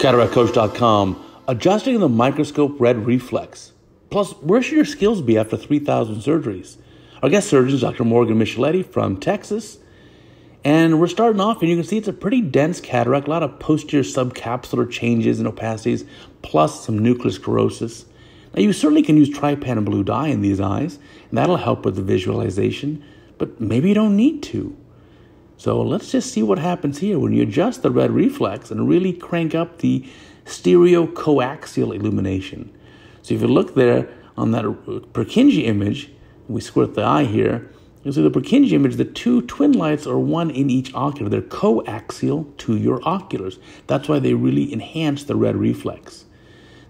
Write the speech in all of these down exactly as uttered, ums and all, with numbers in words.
cataract coach dot com, adjusting the microscope red reflex. Plus, where should your skills be after three thousand surgeries? Our guest surgeon is Doctor Morgan Micheletti from Texas. And we're starting off, and you can see it's a pretty dense cataract, a lot of posterior subcapsular changes and opacities, plus some nucleus sclerosis. Now, you certainly can use TriPan Blue Dye in these eyes, and that'll help with the visualization, but maybe you don't need to. So let's just see what happens here when you adjust the red reflex and really crank up the stereocoaxial illumination. So if you look there on that Purkinje image, we squirt the eye here, you'll see the Purkinje image, the two twin lights are one in each ocular. They're coaxial to your oculars. That's why they really enhance the red reflex.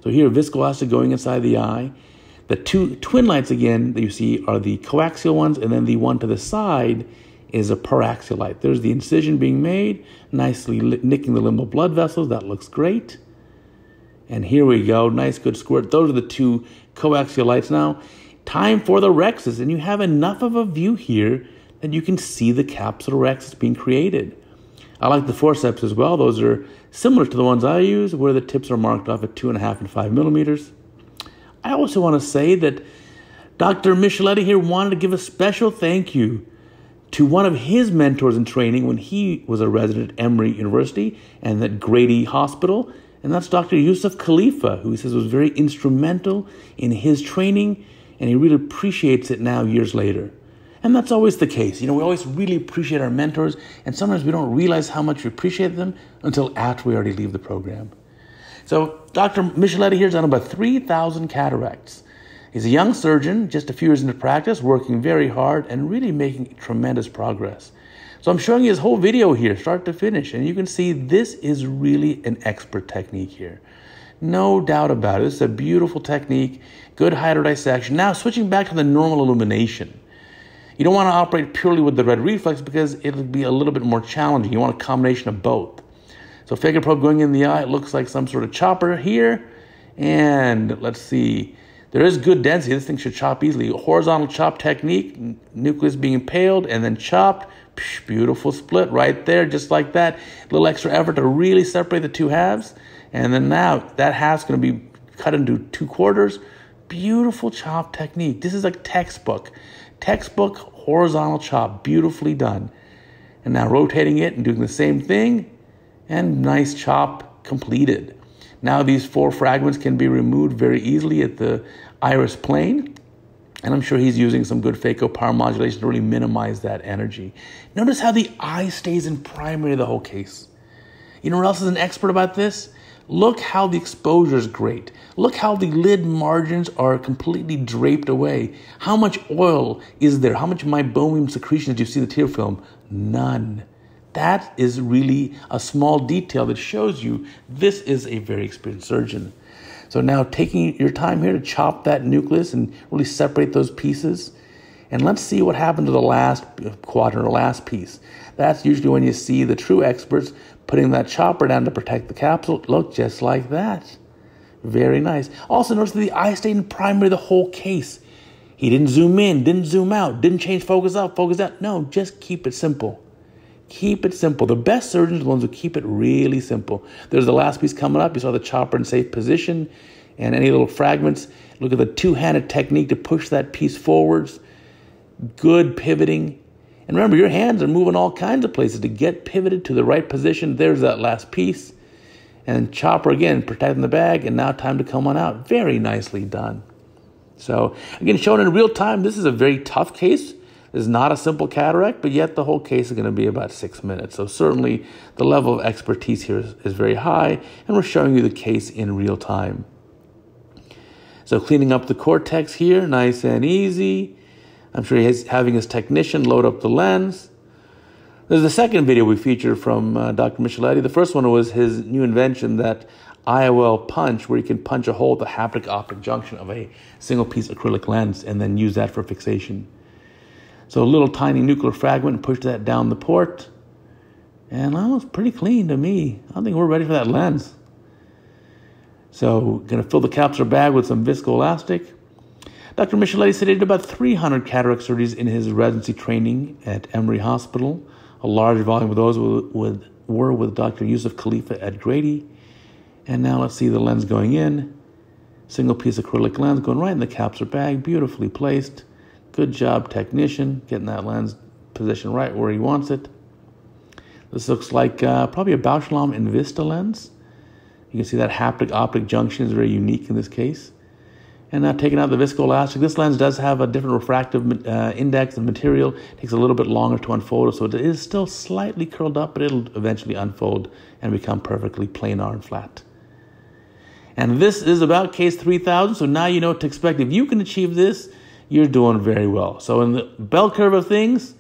So here, viscoelastic going inside the eye. The two twin lights, again, that you see are the coaxial ones, and then the one to the side is a paraxial light. There's the incision being made, nicely nicking the limbal blood vessels. That looks great. And here we go. Nice, good squirt. Those are the two coaxial lights now. Time for the rexus, and you have enough of a view here that you can see the capsular rexus being created. I like the forceps as well. Those are similar to the ones I use, where the tips are marked off at two and a half and five millimeters. I also want to say that Doctor Micheletti here wanted to give a special thank you to one of his mentors in training when he was a resident at Emory University and that Grady Hospital, and that's Doctor Yusuf Khalifa, who he says was very instrumental in his training, and he really appreciates it now years later. And that's always the case. You know, we always really appreciate our mentors, and sometimes we don't realize how much we appreciate them until after we already leave the program. So Doctor Micheletti here's done about three thousand cataracts. He's a young surgeon, just a few years into practice, working very hard and really making tremendous progress. So I'm showing you his whole video here, start to finish, and you can see this is really an expert technique here. No doubt about it. This is a beautiful technique, good hydrodissection. Now switching back to the normal illumination. You don't want to operate purely with the red reflex because it'll be a little bit more challenging. You want a combination of both. So phaco probe going in the eye, it looks like some sort of chopper here. And let's see, there is good density. This thing should chop easily. Horizontal chop technique, nucleus being impaled and then chopped. Psh, beautiful split right there, just like that. A little extra effort to really separate the two halves. And then now that half's going to be cut into two quarters. Beautiful chop technique. This is a textbook. Textbook horizontal chop. Beautifully done. And now rotating it and doing the same thing. And nice chop completed. Now these four fragments can be removed very easily at the iris plane. And I'm sure he's using some good phaco power modulation to really minimize that energy. Notice how the eye stays in primary the whole case. You know what else is an expert about this? Look how the exposure is great. Look how the lid margins are completely draped away. How much oil is there? How much meibomian secretions do you see in the tear film? None. That is really a small detail that shows you this is a very experienced surgeon. So now taking your time here to chop that nucleus and really separate those pieces. And let's see what happened to the last quadrant or last piece. That's usually when you see the true experts putting that chopper down to protect the capsule. Look, just like that. Very nice. Also notice that the eye stayed in primary the whole case. He didn't zoom in, didn't zoom out, didn't change focus up, focus out. No, just keep it simple. Keep it simple. The best surgeons are the ones who keep it really simple. There's the last piece coming up. You saw the chopper in safe position and any little fragments. Look at the two-handed technique to push that piece forwards. Good pivoting. And remember, your hands are moving all kinds of places to get pivoted to the right position. There's that last piece. And chopper again, protecting the bag. And now time to come on out. Very nicely done. So, again, shown in real time, this is a very tough case. This is not a simple cataract, but yet the whole case is going to be about six minutes. So certainly the level of expertise here is, is very high. And we're showing you the case in real time. So cleaning up the cortex here, nice and easy. I'm sure he's having his technician load up the lens. There's the second video we featured from uh, Doctor Micheletti. The first one was his new invention, that I O L punch, where you can punch a hole at the haptic optic junction of a single piece acrylic lens and then use that for fixation. So a little tiny nuclear fragment, push that down the port. And that was pretty clean to me. I don't think we're ready for that lens. So going to fill the capsular bag with some viscoelastic. Doctor Micheletti said he did about three hundred cataract surgeries in his residency training at Emory Hospital. A large volume of those were with, were with Doctor Yusuf Khalifa at Grady. And now let's see the lens going in. Single piece acrylic lens going right in the capsular bag, beautifully placed. Good job, technician, getting that lens positioned right where he wants it. This looks like uh, probably a Bausch and Lomb enVista lens. You can see that haptic-optic junction is very unique in this case. And now taking out the viscoelastic, this lens does have a different refractive uh, index and material. It takes a little bit longer to unfold, so it is still slightly curled up, but it'll eventually unfold and become perfectly planar and flat. And this is about case three thousand, so now you know what to expect. If you can achieve this, you're doing very well. So in the bell curve of things,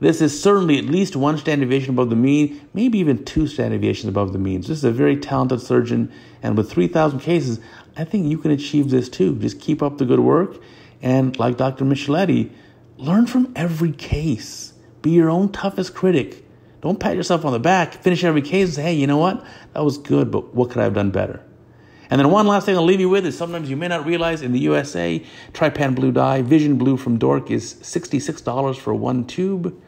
this is certainly at least one standard deviation above the mean, maybe even two standard deviations above the mean. So this is a very talented surgeon, and with three thousand cases, I think you can achieve this too. Just keep up the good work, and like Doctor Micheletti, learn from every case. Be your own toughest critic. Don't pat yourself on the back, finish every case and say, hey, you know what? That was good, but what could I have done better? And then one last thing I'll leave you with is sometimes you may not realize in the U S A, TriPan Blue Dye, Vision Blue from Dork is sixty-six dollars for one tube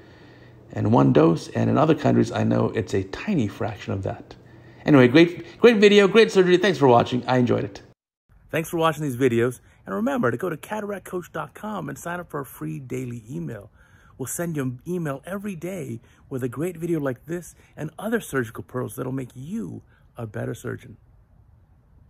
and one dose, and in other countries, I know it's a tiny fraction of that. Anyway, great, great video, great surgery. Thanks for watching. I enjoyed it. Thanks for watching these videos, and remember to go to cataract coach dot com and sign up for a free daily email. We'll send you an email every day with a great video like this and other surgical pearls that'll make you a better surgeon.